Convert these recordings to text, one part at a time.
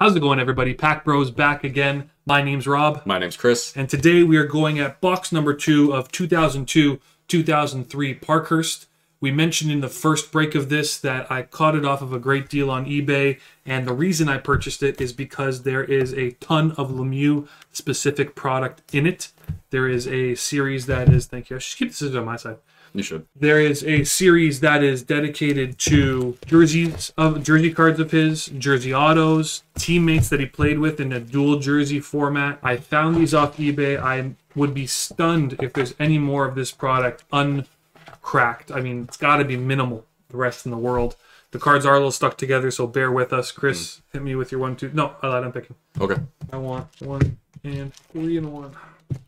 How's it going, everybody? Pack Bros back again. My name's Rob. My name's Chris. And today we are going at box number 2 of 2002-2003 Parkhurst. We mentioned in the first break of this that I caught it off of a great deal on eBay, and the reason I purchased it is because there is a ton of Lemieux-specific product in it. There is a series that is... Thank you. I should keep the scissors on my side. You should. There is a series that is dedicated to jersey cards of his, jersey autos, teammates that he played with in a dual jersey format. I found these off eBay. I would be stunned if there's any more of this product uncracked. I mean, it's got to be minimal, the rest in the world. The cards are a little stuck together, so bear with us. Chris, hit me with your 1, 2. No, I lied, I'm picking. Okay. I want 1 and 3 and 1.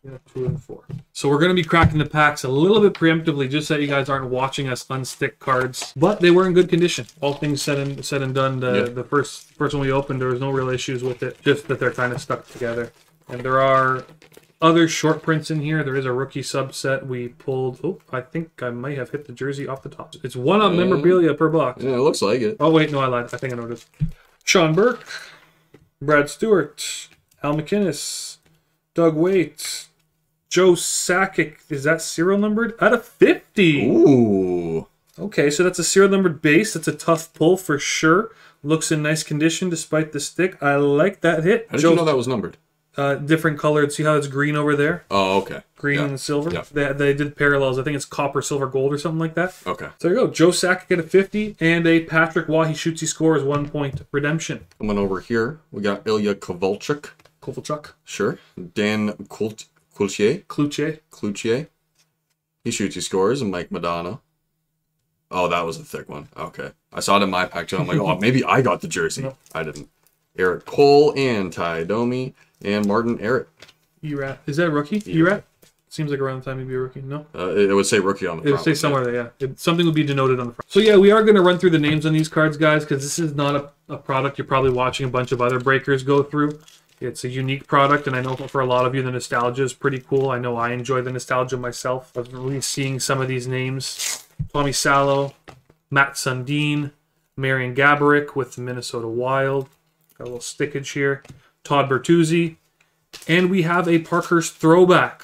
Yeah, 2 and 4. So we're going to be cracking the packs a little bit preemptively, just so you guys aren't watching us unstick cards. But they were in good condition. All things said and done, the first one we opened, there was no real issues with it. Just that they're kind of stuck together. And there are other short prints in here. There is a rookie subset we pulled. Oh, I think I might have hit the jersey off the top. It's one on memorabilia per box. Yeah, it looks like it. Oh wait, no, I lied. I think I noticed. Sean Burke, Brad Stewart, Al McKinnis, Doug Waite, Joe Sakic. Is that serial numbered? Out of 50. Ooh. Okay, so that's a serial numbered base. That's a tough pull for sure. Looks in nice condition despite the stick. I like that hit. How did you know that was numbered? Different colored. See how it's green over there? Oh, okay. Green and silver. Yeah. They did parallels. I think it's copper, silver, gold, or something like that. Okay. So there you go. Joe Sakic at a 50, and a Patrick Wahi shoots, he scores, 1 point redemption. Coming over here, we got Ilya Kovalchuk. Kovalchuk. Sure. Dan Cloutier. Cloutier. He shoots, he scores, and Mike Madonna. Oh, that was a thick one. Okay. I saw it in my pack, too. I'm like, oh, maybe I got the jersey. No. I didn't. Eric Cole and Ty Domi and Martin Erat. Erat. Is that a rookie? Erat? Seems like around the time he'd be a rookie. No? It would say rookie on the front. It would say somewhere there, yeah. Something would be denoted on the front. So, yeah, we are going to run through the names on these cards, guys, because this is not a product you're probably watching a bunch of other breakers go through. It's a unique product, and I know for a lot of you the nostalgia is pretty cool. I know I enjoy the nostalgia myself of really seeing some of these names. Tommy Salo, Matt Sundin, Marian Gaborik with the Minnesota Wild. Got a little stickage here. Todd Bertuzzi. And we have a Parkhurst throwback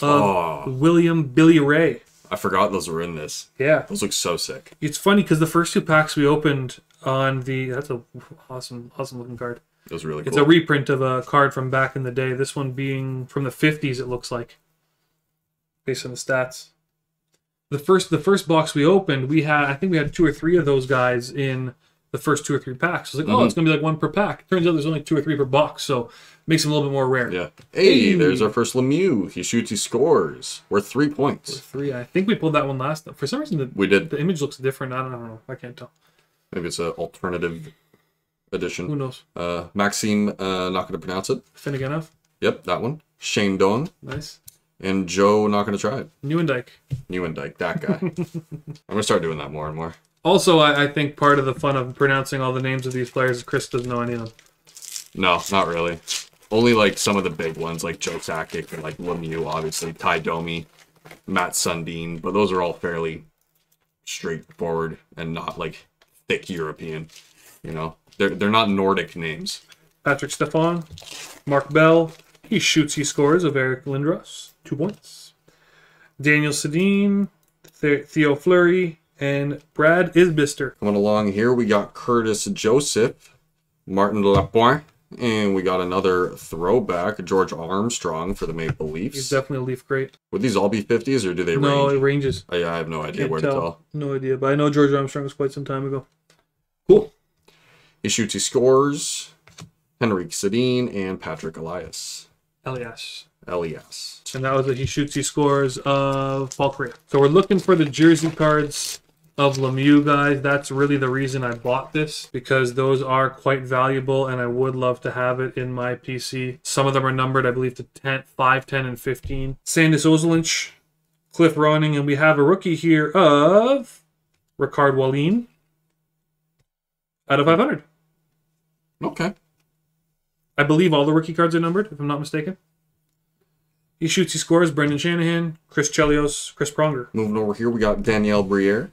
of William Billy Ray. I forgot those were in this. Yeah. Those look so sick. It's funny because the first two packs we opened on the... That's an awesome looking card. It was really cool. It's a reprint of a card from back in the day. This one being from the 50s, it looks like, based on the stats. The first box we opened, I think we had 2 or 3 of those guys in the first 2 or 3 packs. I was like, oh, it's going to be like 1 per pack. Turns out there's only 2 or 3 per box, so it makes them a little bit more rare. Yeah. Hey, there's our first Lemieux. He shoots, he scores. We're 3 points. We're 3. I think we pulled that one last time. For some reason, the image looks different. I don't know. I can't tell. Maybe it's an alternative edition. Who knows? Maxime, not going to pronounce it. Finneganoff. Yep, that one. Shane Dong. Nice. And Joe, not going to try it. Newendike, that guy. I'm going to start doing that more and more. Also, I think part of the fun of pronouncing all the names of these players is Chris doesn't know any of them. No, not really. Only like some of the big ones, like Joe Sakic and like Lemieux, obviously, Ty Domi, Matt Sundin, but those are all fairly straightforward and not like thick European, you know? They're not Nordic names. Patrick Stefan, Mark Bell, he shoots, he scores, of Eric Lindros, 2 points. Daniel Sedin, Theo Fleury, and Brad Isbister. Coming along here, we got Curtis Joseph, Martin Lapointe, and we got another throwback, George Armstrong for the Maple Leafs. He's definitely a Leaf great. Would these all be 50s, or do they range? No, it ranges. I have no idea where to tell. No idea, but I know George Armstrong was quite some time ago. Cool. He shoots, he scores, Henrik Sedin, and Patrick Elias. Elias. And that was the he shoots, he scores of Paul Korea. So we're looking for the jersey cards of Lemieux, guys. That's really the reason I bought this, because those are quite valuable, and I would love to have it in my PC. Some of them are numbered, I believe, to 10, 5, 10, and 15. Sandis Ozelinch, Cliff Ronning, and we have a rookie here of Ricard Wallin. Out of 500. Okay. I believe all the rookie cards are numbered, if I'm not mistaken. He shoots, he scores, Brendan Shanahan, Chris Chelios, Chris Pronger. Moving over here, we got Danielle Briere.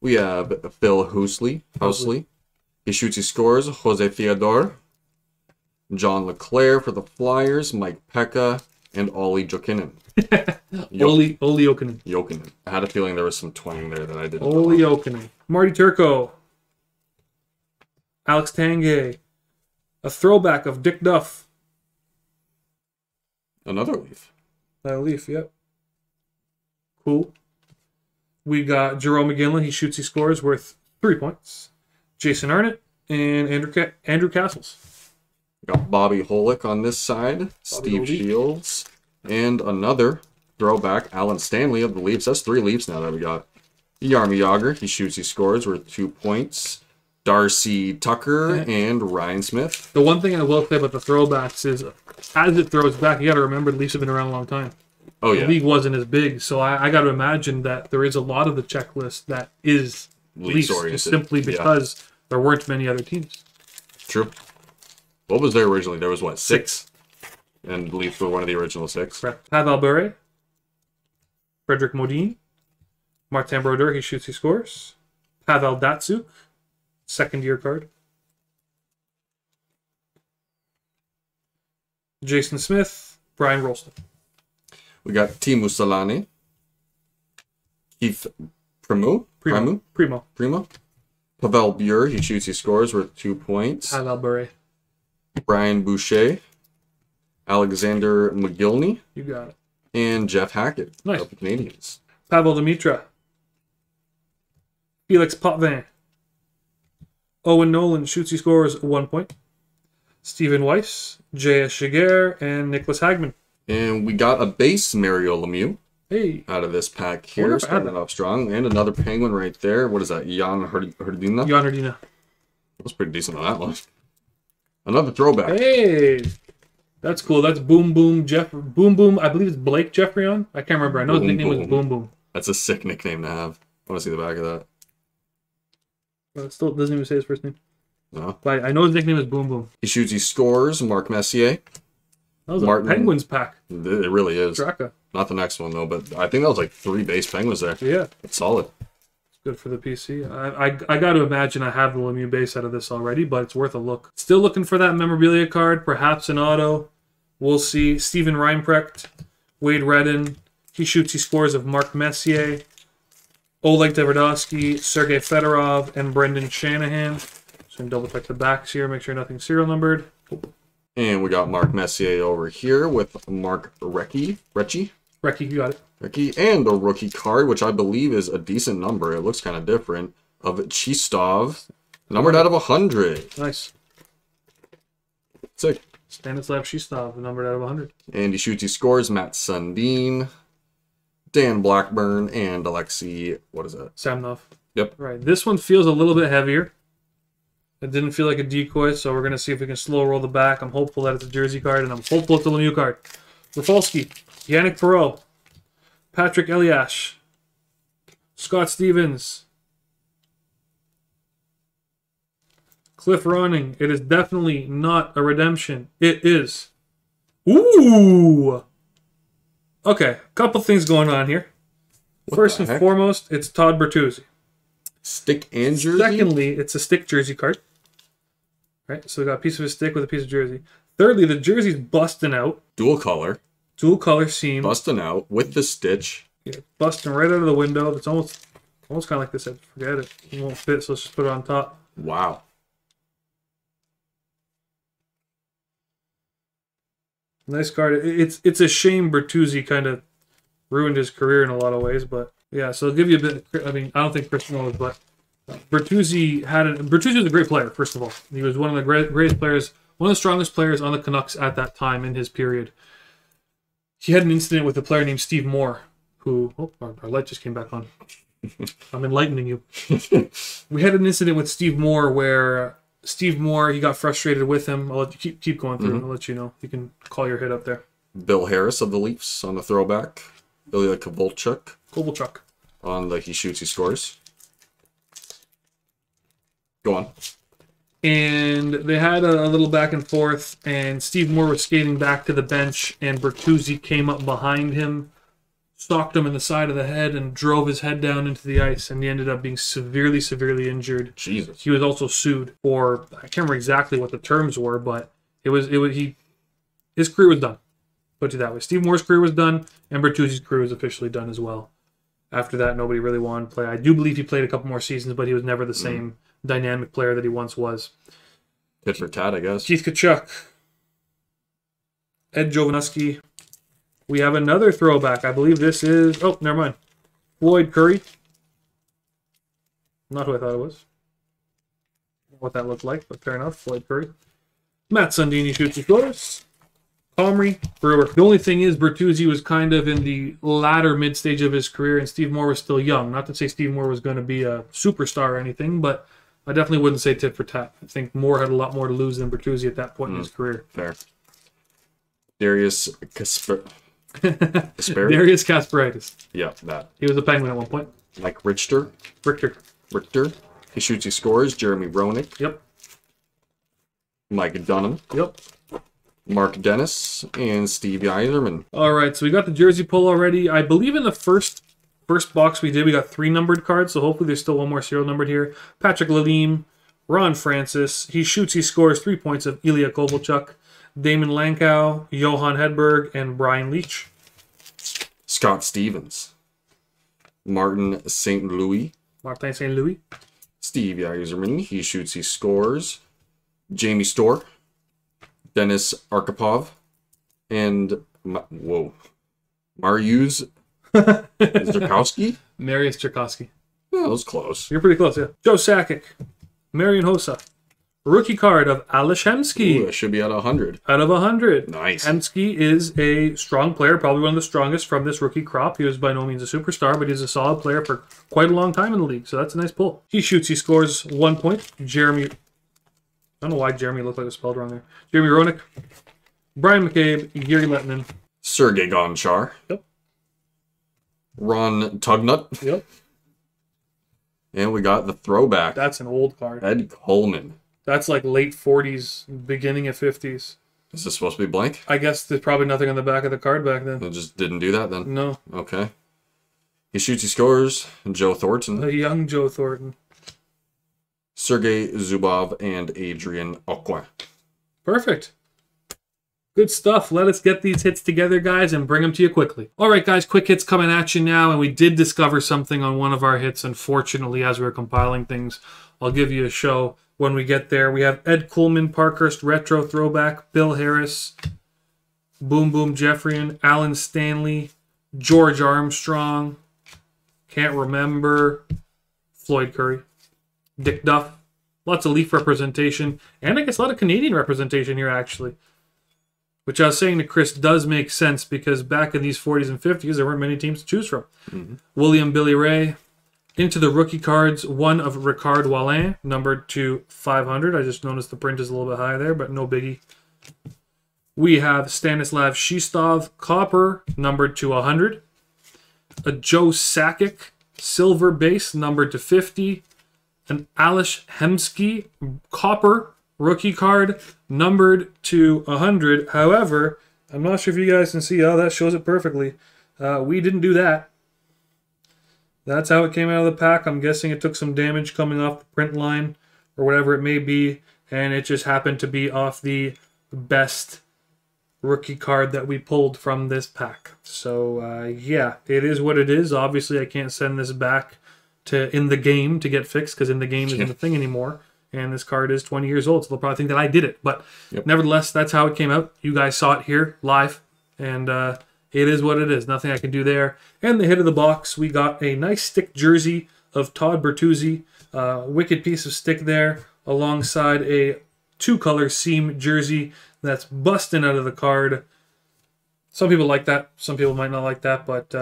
We have Phil Housley, He shoots, he scores. Jose Theodore, John LeClaire for the Flyers, Mike Pekka, and Ollie Jokinen. Ollie Jokinen. Jokinen. I had a feeling there was some twang there that I didn't know. Ollie Jokinen. Marty Turco. Alex Tanguay. A throwback of Dick Duff. Another leaf. Another leaf, yep. Cool. We got Jerome McGinley. He shoots, he scores, worth 3 points. Jason Arnott and Andrew Castles. Got Bobby Holick on this side. Bobby Steve Holick. Shields. And another throwback, Alan Stanley of the Leafs. That's 3 Leafs now that we got. Jaromir Jagr, he shoots, he scores, worth 2 points. Darcy Tucker and Ryan Smith. The one thing I will say about the throwbacks is, as it throws back, you got to remember the Leafs have been around a long time. Oh yeah. The league wasn't as big, so I got to imagine that there is a lot of the checklist that is Leafs oriented, simply because there weren't many other teams. True. What was there originally? There was what, 6? And Leafs were one of the original 6. Pavel Bure, Frederick Modin, Martin Brodeur, he shoots, he scores. Pavel Datsu, second year card. Jason Smith, Brian Rolston. We got Teemu Salani, Keith Primo. Pavel Bure, he shoots, he scores, worth 2 points. Pavel Bure. Brian Boucher. Alexander McGillney. You got it. And Jeff Hackett. Nice. Of the Canadiens. Pavel Dimitra. Felix Potvin. Owen Nolan, shoots, he scores, 1 point. Stephen Weiss. J.S. Jaguar. And Nicholas Hagman. And we got a base Mario Lemieux. Hey. Out of this pack here, starting off strong. And another Penguin right there. What is that? Jan Hrdina? Jan Hrdina. That was pretty decent on that one. Another throwback. Hey. That's cool. That's Boom Boom Jeff. Boom Boom. I believe it's Blake Jeffrey on. I can't remember. I know his nickname was Boom Boom. That's a sick nickname to have. I want to see the back of that. Well, it still doesn't even say his first name. No. But I know his nickname is Boom Boom. He shoots, he scores. Mark Messier. That was Martin, a Penguins pack. It really is. Straka. Not the next one, though, but I think that was like 3 base Penguins there. Yeah. It's solid. It's good for the PC. I got to imagine I have the Lemieux base out of this already, but it's worth a look. Still looking for that memorabilia card. Perhaps an auto. We'll see. Steven Reinprecht. Wade Redden. He shoots, he scores, of Mark Messier. Oleg Tverdovsky. Sergei Fedorov. And Brendan Shanahan. Just going to double-check the backs here. Make sure nothing's serial numbered. And we got Mark Messier over here with Mark Recchi, you got it. Recchi, and a rookie card, which I believe is a decent number. It looks kind of different. Of Chistov, numbered out of 100. Nice. Sick. Stanislav Chistov, numbered out of 100. And he shoots, he scores. Matt Sundin, Dan Blackburn, and Alexei, what is that? Samnov. Yep. Right. This one feels a little bit heavier. It didn't feel like a decoy, so we're going to see if we can slow roll the back. I'm hopeful that it's a jersey card, and I'm hopeful it's a Lemieux card. Rafalski, Yannick Perreault, Patrick Elias, Scott Stevens, Cliff Ronning. It is definitely not a redemption. It is. Ooh! Okay, a couple things going on here. First and foremost, it's Todd Bertuzzi. Stick and jersey? Secondly, it's a stick jersey card. Right, so we got a piece of a stick with a piece of jersey. Thirdly, the jersey's busting out. Dual color. Dual color seam. Busting out with the stitch. Yeah, busting right out of the window. It's almost kind of like this. I forget it. It won't fit, so let's just put it on top. Wow. Nice card. It's a shame Bertuzzi kind of ruined his career in a lot of ways, but... Yeah, so it'll give you a bit of, I mean, I don't think Chris knows, but Bertuzzi was a great player, first of all. He was one of the greatest players, one of the strongest players on the Canucks at that time in his period. He had an incident with a player named Steve Moore, who... Oh, our light just came back on. I'm enlightening you. We had an incident with Steve Moore where Steve Moore, he got frustrated with him. I'll let you keep going through. I'll let you know. You can call your head up there. Bill Harris of the Leafs on the throwback. Ilya Kovalchuk. On the he shoots, he scores. Go on. And they had a little back and forth, and Steve Moore was skating back to the bench, and Bertuzzi came up behind him, socked him in the side of the head and drove his head down into the ice, and he ended up being severely, severely injured. Jesus. He was also sued for, I can't remember exactly what the terms were, but his career was done. Put it that way. Steve Moore's career was done, and Bertuzzi's career was officially done as well. After that, nobody really wanted to play. I do believe he played a couple more seasons, but he was never the same dynamic player that he once was. Tit for tat, I guess. Keith Tkachuk. Ed Jovanovski. We have another throwback. I believe this is... Oh, never mind. Floyd Curry. Not who I thought it was. I don't know what that looked like, but fair enough. Floyd Curry. Matt Sundin shoots his goals. Comrie, Brewer. The only thing is, Bertuzzi was kind of in the latter mid-stage of his career, and Steve Moore was still young. Not to say Steve Moore was going to be a superstar or anything, but I definitely wouldn't say tit for tat. I think Moore had a lot more to lose than Bertuzzi at that point in his career. Fair. Darius Kasparaitis. Darius Kasparaitis. Yeah, that. He was a Penguin at one point. Like Richter. Richter. He shoots, he scores. Jeremy Roenick. Yep. Mike Dunham. Yep. Mark Dennis and Steve Yzerman. All right, so we got the jersey pull already. I believe in the first box we did, we got 3 numbered cards, so hopefully there's still one more serial numbered here. Patrick Lalime, Ron Francis. He shoots, he scores. 3 points of Ilya Kovalchuk, Damon Lankow, Johan Hedberg, and Brian Leach. Scott Stevens. Martin St. Louis. Martin St. Louis. Steve Yzerman. He shoots, he scores. Jamie Storr. Dennis Arkhipov, and Mariusz Czerkowski? Mariusz Czerkowski. Yeah, that was close. You're pretty close, yeah. Joe Sakic, Marian Hossa. Rookie card of Alish Hemsky. Ooh, that should be out of 100. Out of 100. Nice. Hemsky is a strong player, probably one of the strongest from this rookie crop. He was by no means a superstar, but he's a solid player for quite a long time in the league, so that's a nice pull. He shoots, he scores 1 point. Jeremy... I don't know why Jeremy looked like it was spelled wrong there. Jeremy Roenick, Brian McCabe, Yuri Lehtinen. Sergei Gonchar. Yep. Ron Tugnut. Yep. And we got the throwback. That's an old card. Ed Coleman. That's like late 40s, beginning of 50s. Is this supposed to be blank? I guess there's probably nothing on the back of the card back then. It just didn't do that then? No. Okay. He shoots, he scores. Joe Thornton. The young Joe Thornton. Sergei Zubov and Adrian Aucoin. Perfect. Good stuff. Let us get these hits together, guys, and bring them to you quickly. All right, guys, quick hits coming at you now, and we did discover something on one of our hits, unfortunately, as we were compiling things. I'll give you a show when we get there. We have Ed Kuhlman, Parkhurst, Retro Throwback, Bill Harris, Boom Boom Jeffrian, Alan Stanley, George Armstrong, can't remember, Floyd Curry. Dick Duff, lots of Leaf representation, and I guess a lot of Canadian representation here, actually. Which I was saying to Chris does make sense, because back in these 40s and 50s, there weren't many teams to choose from. William Billy Ray, into the rookie cards, one of Ricard Wallin, numbered to 500. I just noticed the print is a little bit high there, but no biggie. We have Stanislav Shistov, copper, numbered to 100. A Joe Sakic, silver base, numbered to 50. An Alish Hemsky copper rookie card numbered to 100. However, I'm not sure if you guys can see how that shows it perfectly. We didn't do that. That's how it came out of the pack. I'm guessing it took some damage coming off the print line or whatever it may be, and it just happened to be off the best rookie card that we pulled from this pack. So, yeah, it is what it is. Obviously, I can't send this back to in the game to get fixed, because in the game isn't a thing anymore, and this card is 20 years old, so they'll probably think that I did it. But nevertheless, that's how it came out. You guys saw it here live, and it is what it is. Nothing I can do there. And the hit of the box, we got a nice stick jersey of Todd Bertuzzi, wicked piece of stick there, alongside a 2-color seam jersey that's busting out of the card. Some people like that. Some people might not like that. But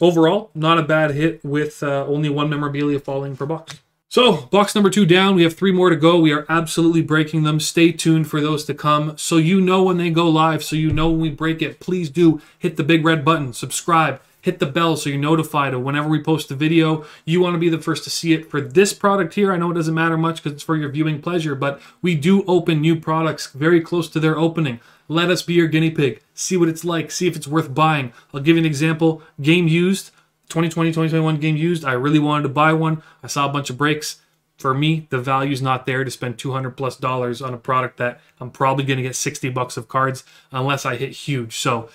overall, not a bad hit with only 1 memorabilia falling per box. So, box number 2 down. We have 3 more to go. We are absolutely breaking them. Stay tuned for those to come. So you know when they go live. So you know when we break it. Please do hit the big red button. Subscribe. hit the bell so you're notified of whenever we post the video. You want to be the first to see it. For this product here, I know it doesn't matter much because it's for your viewing pleasure, but we do open new products very close to their opening. Let us be your guinea pig. See what it's like. See if it's worth buying. I'll give you an example. Game used, 2020-2021 game used. I really wanted to buy one. I saw a bunch of breaks. For me, the value's not there to spend $200+ on a product that I'm probably going to get $60 of cards unless I hit huge. So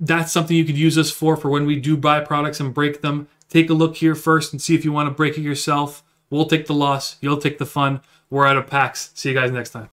that's something you could use us for when we do buy products and break them. Take a look here first and see if you want to break it yourself. We'll take the loss. You'll take the fun. We're out of packs. See you guys next time.